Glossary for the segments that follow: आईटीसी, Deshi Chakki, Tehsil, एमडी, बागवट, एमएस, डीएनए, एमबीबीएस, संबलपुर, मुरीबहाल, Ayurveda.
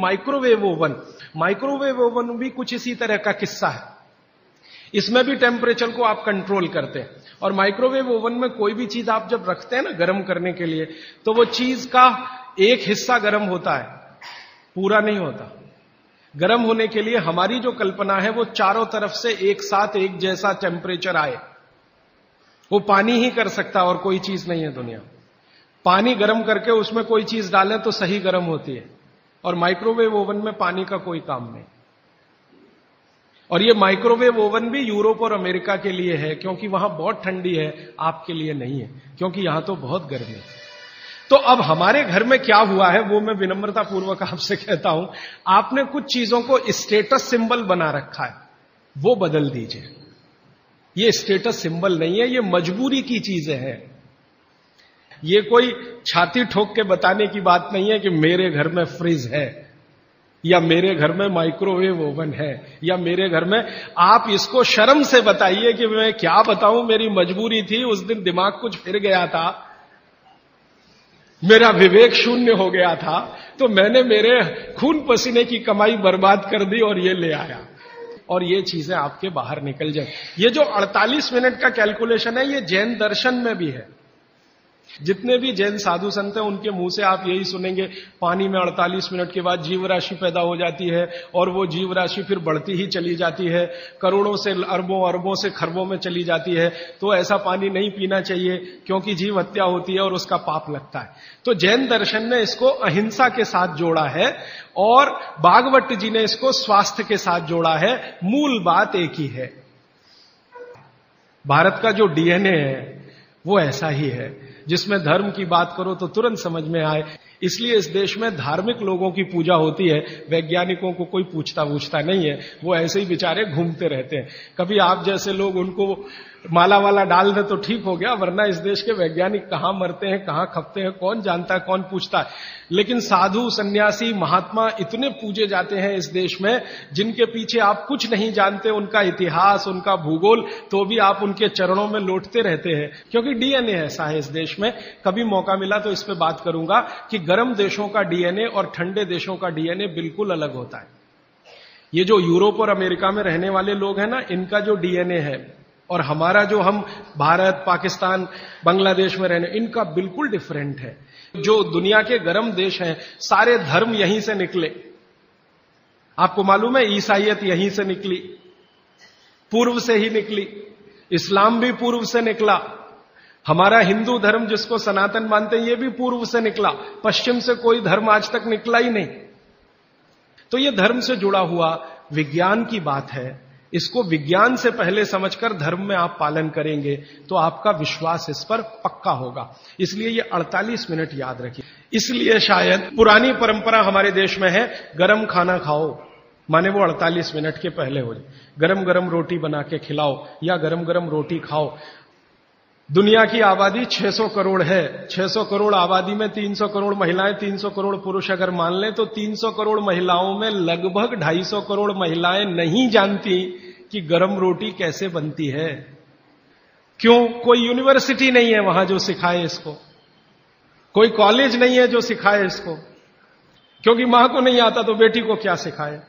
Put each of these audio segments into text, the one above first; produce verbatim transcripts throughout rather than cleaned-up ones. Microwave oven, microwave oven भी कुछ इसी तरह का किस्सा है। इसमें भी टेम्परेचर को आप कंट्रोल करते हैं और माइक्रोवेव ओवन में कोई भी चीज आप जब रखते हैं ना गर्म करने के लिए, तो वो चीज का एक हिस्सा गर्म होता है, पूरा नहीं होता। गर्म होने के लिए हमारी जो कल्पना है वो चारों तरफ से एक साथ एक जैसा टेम्परेचर आए, वो पानी ही कर सकता है और कोई चीज नहीं है दुनिया। पानी गर्म करके उसमें कोई चीज डालें तो सही गर्म होती है और माइक्रोवेव ओवन में पानी का कोई काम नहीं। और ये माइक्रोवेव ओवन भी यूरोप और अमेरिका के लिए है क्योंकि वहां बहुत ठंडी है, आपके लिए नहीं है क्योंकि यहां तो बहुत गर्मी है। तो अब हमारे घर में क्या हुआ है वो मैं विनम्रता पूर्वक आपसे कहता हूं, आपने कुछ चीजों को स्टेटस सिंबल बना रखा है, वो बदल दीजिए। ये स्टेटस सिंबल नहीं है, ये मजबूरी की चीजें हैं। ये कोई छाती ठोक के बताने की बात नहीं है कि मेरे घर में फ्रिज है या मेरे घर में माइक्रोवेव ओवन है या मेरे घर में। आप इसको शर्म से बताइए कि मैं क्या बताऊं, मेरी मजबूरी थी, उस दिन दिमाग कुछ फिर गया था, मेरा विवेक शून्य हो गया था, तो मैंने मेरे खून पसीने की कमाई बर्बाद कर दी और ये ले आया। और ये चीजें आपके बाहर निकल जाए। ये जो अड़तालीस मिनट का कैलकुलेशन है ये जैन दर्शन में भी है। जितने भी जैन साधु संत हैं उनके मुंह से आप यही सुनेंगे, पानी में अड़तालीस मिनट के बाद जीव राशि पैदा हो जाती है और वो जीव राशि फिर बढ़ती ही चली जाती है, करोड़ों से अरबों, अरबों से खरबों में चली जाती है। तो ऐसा पानी नहीं पीना चाहिए क्योंकि जीव हत्या होती है और उसका पाप लगता है। तो जैन दर्शन ने इसको अहिंसा के साथ जोड़ा है और भागवत जी ने इसको स्वास्थ्य के साथ जोड़ा है। मूल बात एक ही है। भारत का जो डीएनए है वो ऐसा ही है, जिसमें धर्म की बात करो तो तुरंत समझ में आए। इसलिए इस देश में धार्मिक लोगों की पूजा होती है, वैज्ञानिकों को कोई पूछता पूछता नहीं है, वो ऐसे ही बेचारे घूमते रहते हैं। कभी आप जैसे लोग उनको माला वाला डाल दे तो ठीक हो गया, वरना इस देश के वैज्ञानिक कहां मरते हैं, कहां खपते हैं, कौन जानता है, कौन पूछता है। लेकिन साधु सन्यासी महात्मा इतने पूजे जाते हैं इस देश में, जिनके पीछे आप कुछ नहीं जानते, उनका इतिहास, उनका भूगोल, तो भी आप उनके चरणों में लौटते रहते हैं क्योंकि डीएनए ऐसा है इस देश में। कभी मौका मिला तो इस पर बात करूंगा कि गर्म देशों का डीएनए और ठंडे देशों का डीएनए बिल्कुल अलग होता है। ये जो यूरोप और अमेरिका में रहने वाले लोग हैं ना, इनका जो डीएनए है और हमारा जो हम भारत, पाकिस्तान, बांग्लादेश में रहने, इनका बिल्कुल डिफरेंट है। जो दुनिया के गर्म देश हैं सारे धर्म यहीं से निकले। आपको मालूम है ईसाइयत यहीं से निकली, पूर्व से ही निकली, इस्लाम भी पूर्व से निकला, हमारा हिंदू धर्म जिसको सनातन मानते हैं ये भी पूर्व से निकला, पश्चिम से कोई धर्म आज तक निकला ही नहीं। तो ये धर्म से जुड़ा हुआ विज्ञान की बात है। इसको विज्ञान से पहले समझकर धर्म में आप पालन करेंगे तो आपका विश्वास इस पर पक्का होगा। इसलिए ये अड़तालीस मिनट याद रखिए। इसलिए शायद पुरानी परंपरा हमारे देश में है, गरम खाना खाओ, माने वो अड़तालीस मिनट के पहले हो जाए, गरम गरम रोटी बना के खिलाओ या गरम गरम रोटी खाओ। दुनिया की आबादी छह सौ करोड़ है, छह सौ करोड़ आबादी में तीन सौ करोड़ महिलाएं, तीन सौ करोड़ पुरुष अगर मान लें तो तीन सौ करोड़ महिलाओं में लगभग दो सौ पचास करोड़ महिलाएं नहीं जानती कि गरम रोटी कैसे बनती है। क्यों? कोई यूनिवर्सिटी नहीं है वहां जो सिखाए इसको, कोई कॉलेज नहीं है जो सिखाए इसको, क्योंकि मां को नहीं आता तो बेटी को क्या सिखाए।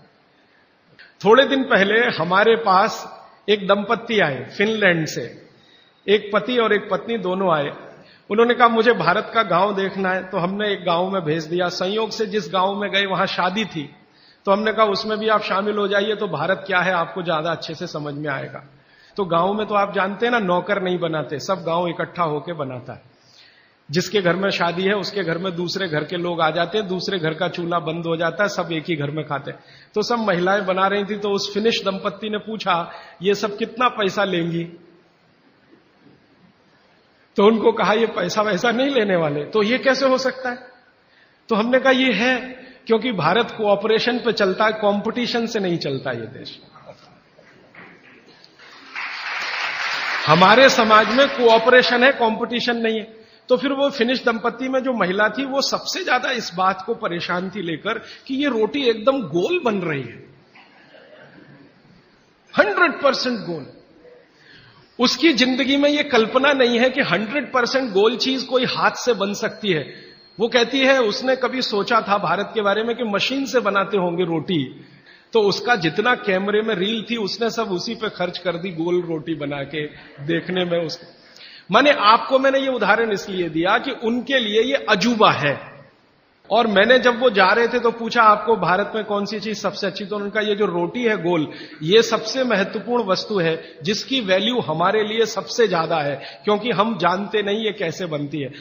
थोड़े दिन पहले हमारे पास एक दंपत्ति आए फिनलैंड से, एक पति और एक पत्नी दोनों आए। उन्होंने कहा मुझे भारत का गांव देखना है, तो हमने एक गांव में भेज दिया। संयोग से जिस गांव में गए वहां शादी थी, तो हमने कहा उसमें भी आप शामिल हो जाइए तो भारत क्या है आपको ज्यादा अच्छे से समझ में आएगा। तो गांव में तो आप जानते हैं ना, नौकर नहीं बनाते, सब गांव इकट्ठा होकर बनाता है। जिसके घर में शादी है उसके घर में दूसरे घर के लोग आ जाते हैं, दूसरे घर का चूल्हा बंद हो जाता है, सब एक ही घर में खाते हैं। तो सब महिलाएं बना रही थी, तो उस फिनिश दंपत्ति ने पूछा ये सब कितना पैसा लेंगी, तो उनको कहा ये पैसा वैसा नहीं लेने वाले। तो ये कैसे हो सकता है? तो हमने कहा ये है क्योंकि भारत कोऑपरेशन पे चलता है, कंपटीशन से नहीं चलता ये देश। हमारे समाज में कोऑपरेशन है, कंपटीशन नहीं है। तो फिर वो फिनिश दंपत्ति में जो महिला थी वो सबसे ज्यादा इस बात को परेशान थी लेकर कि ये रोटी एकदम गोल बन रही है, हंड्रेड परसेंट गोल। उसकी जिंदगी में यह कल्पना नहीं है कि हंड्रेड परसेंट गोल चीज कोई हाथ से बन सकती है। वो कहती है उसने कभी सोचा था भारत के बारे में कि मशीन से बनाते होंगे रोटी, तो उसका जितना कैमरे में रील थी उसने सब उसी पे खर्च कर दी, गोल रोटी बना के देखने में उसको। माने आपको मैंने ये उदाहरण इसलिए दिया कि उनके लिए ये अजूबा है। और मैंने जब वो जा रहे थे तो पूछा आपको भारत में कौन सी चीज सबसे अच्छी, तो उनका ये जो रोटी है गोल, ये सबसे महत्वपूर्ण वस्तु है जिसकी वैल्यू हमारे लिए सबसे ज्यादा है, क्योंकि हम जानते नहीं ये कैसे बनती है।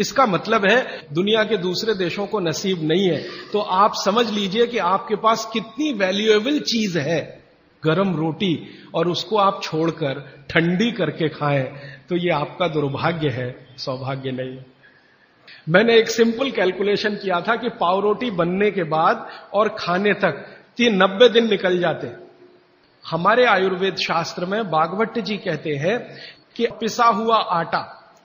इसका मतलब है दुनिया के दूसरे देशों को नसीब नहीं है। तो आप समझ लीजिए कि आपके पास कितनी वैल्यूएबल चीज है, गरम रोटी, और उसको आप छोड़कर ठंडी करके खाएं तो ये आपका दुर्भाग्य है, सौभाग्य नहीं है। मैंने एक सिंपल कैलकुलेशन किया था कि पाव रोटी बनने के बाद और खाने तक तीन नब्बे दिन निकल जाते। हमारे आयुर्वेद शास्त्र में बागवट जी कहते हैं कि पिसा हुआ आटा,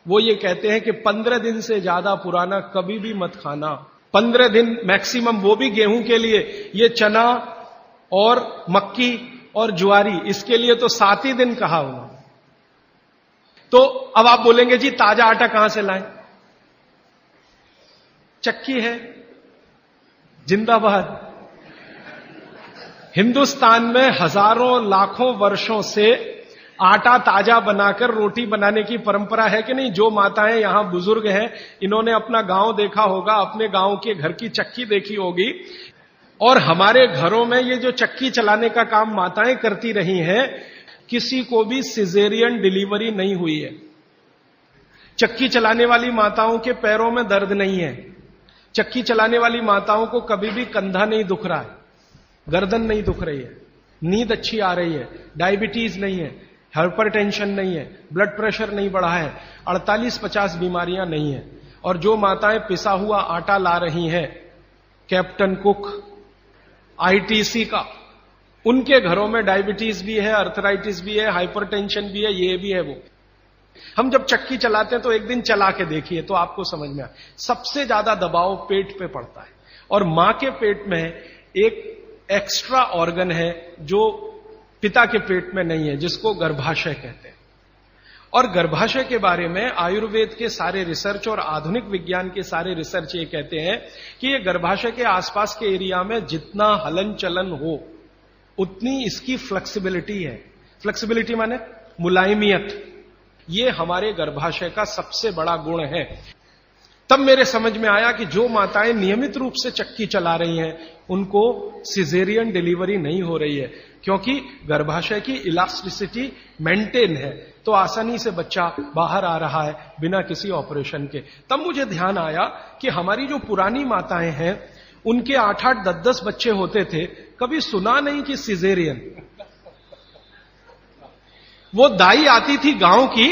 वो ये कहते हैं कि पंद्रह दिन से ज्यादा पुराना कभी भी मत खाना, पंद्रह दिन मैक्सिमम, वो भी गेहूं के लिए। ये चना और मक्की और ज्वारी, इसके लिए तो सात ही दिन कहा हुआ। तो अब आप बोलेंगे जी ताजा आटा कहां से लाएं, चक्की है, जिंदाबाद। हिंदुस्तान में हजारों लाखों वर्षों से आटा ताजा बनाकर रोटी बनाने की परंपरा है कि नहीं। जो माताएं यहां बुजुर्ग हैं, इन्होंने अपना गांव देखा होगा, अपने गांव के घर की चक्की देखी होगी। और हमारे घरों में ये जो चक्की चलाने का काम माताएं करती रही हैं, किसी को भी सिजेरियन डिलीवरी नहीं हुई है। चक्की चलाने वाली माताओं के पैरों में दर्द नहीं है, चक्की चलाने वाली माताओं को कभी भी कंधा नहीं दुख रहा है, गर्दन नहीं दुख रही है, नींद अच्छी आ रही है, डायबिटीज नहीं है, हाइपरटेंशन नहीं है, ब्लड प्रेशर नहीं बढ़ा है, अड़तालीस पचास बीमारियां नहीं है। और जो माताएं पिसा हुआ आटा ला रही हैं, कैप्टन कुक, आईटीसी का, उनके घरों में डायबिटीज भी है, अर्थराइटिस भी है, हाइपरटेंशन भी है, ये भी है वो। हम जब चक्की चलाते हैं तो एक दिन चला के देखिए तो आपको समझ में आए, सबसे ज्यादा दबाव पेट पे पड़ता है। और मां के पेट में एक एक्स्ट्रा ऑर्गन है जो पिता के पेट में नहीं है, जिसको गर्भाशय कहते हैं। और गर्भाशय के बारे में आयुर्वेद के सारे रिसर्च और आधुनिक विज्ञान के सारे रिसर्च ये कहते हैं कि ये गर्भाशय के आसपास के एरिया में जितना हलन चलन हो उतनी इसकी फ्लेक्सिबिलिटी है। फ्लेक्सिबिलिटी माने मुलायमियत, ये हमारे गर्भाशय का सबसे बड़ा गुण है। तब मेरे समझ में आया कि जो माताएं नियमित रूप से चक्की चला रही हैं, उनको सिजेरियन डिलीवरी नहीं हो रही है, क्योंकि गर्भाशय की इलास्टिसिटी मेंटेन है, तो आसानी से बच्चा बाहर आ रहा है बिना किसी ऑपरेशन के। तब मुझे ध्यान आया कि हमारी जो पुरानी माताएं हैं, उनके आठ आठ दस दस बच्चे होते थे, कभी सुना नहीं कि सिजेरियन। वो दाई आती थी गांव की,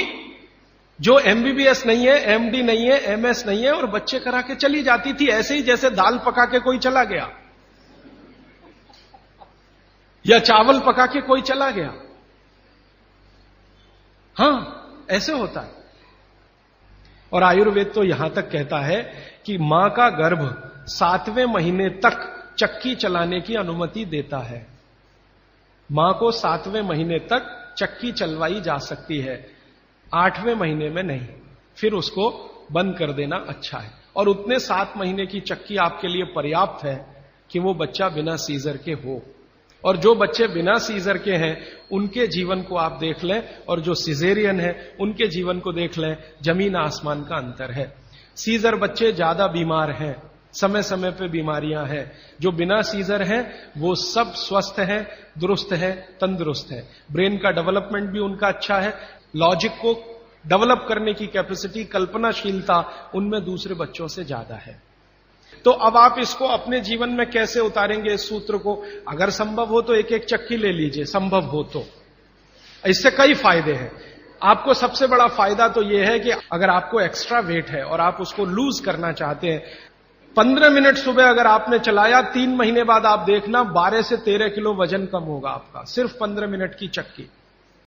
जो एमबीबीएस नहीं है, एमडी नहीं है, एमएस नहीं है, और बच्चे करा के चली जाती थी, ऐसे ही जैसे दाल पका के कोई चला गया या चावल पका के कोई चला गया। हां, ऐसे होता है। और आयुर्वेद तो यहां तक कहता है कि मां का गर्भ सातवें महीने तक चक्की चलाने की अनुमति देता है। मां को सातवें महीने तक चक्की चलवाई जा सकती है, आठवें महीने में नहीं, फिर उसको बंद कर देना अच्छा है। और उतने सात महीने की चक्की आपके लिए पर्याप्त है कि वो बच्चा बिना सीजर के हो। और जो बच्चे बिना सीजर के हैं उनके जीवन को आप देख लें, और जो सिजेरियन है उनके जीवन को देख लें, जमीन आसमान का अंतर है। सीजर बच्चे ज्यादा बीमार हैं, समय समय पे बीमारियां हैं। जो बिना सीजर हैं वो सब स्वस्थ हैं, दुरुस्त हैं, तंदुरुस्त हैं। ब्रेन का डेवलपमेंट भी उनका अच्छा है, लॉजिक को डेवलप करने की कैपेसिटी, कल्पनाशीलता उनमें दूसरे बच्चों से ज्यादा है। तो अब आप इसको अपने जीवन में कैसे उतारेंगे इस सूत्र को? अगर संभव हो तो एक एक चक्की ले लीजिए, संभव हो तो। इससे कई फायदे हैं। आपको सबसे बड़ा फायदा तो यह है कि अगर आपको एक्स्ट्रा वेट है और आप उसको लूज करना चाहते हैं, पंद्रह मिनट सुबह अगर आपने चलाया, तीन महीने बाद आप देखना बारह से तेरह किलो वजन कम होगा आपका, सिर्फ पंद्रह मिनट की चक्की।